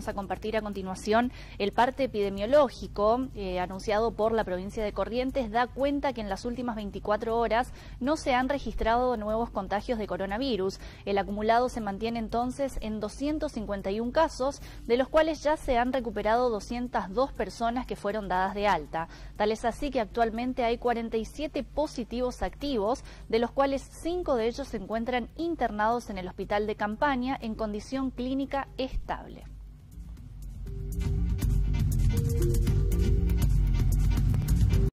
Vamos a compartir a continuación el parte epidemiológico anunciado por la provincia de Corrientes. Da cuenta que en las últimas 24 horas no se han registrado nuevos contagios de coronavirus. El acumulado se mantiene entonces en 251 casos, de los cuales ya se han recuperado 202 personas que fueron dadas de alta. Tal es así que actualmente hay 47 positivos activos, de los cuales 5 de ellos se encuentran internados en el hospital de campaña en condición clínica estable.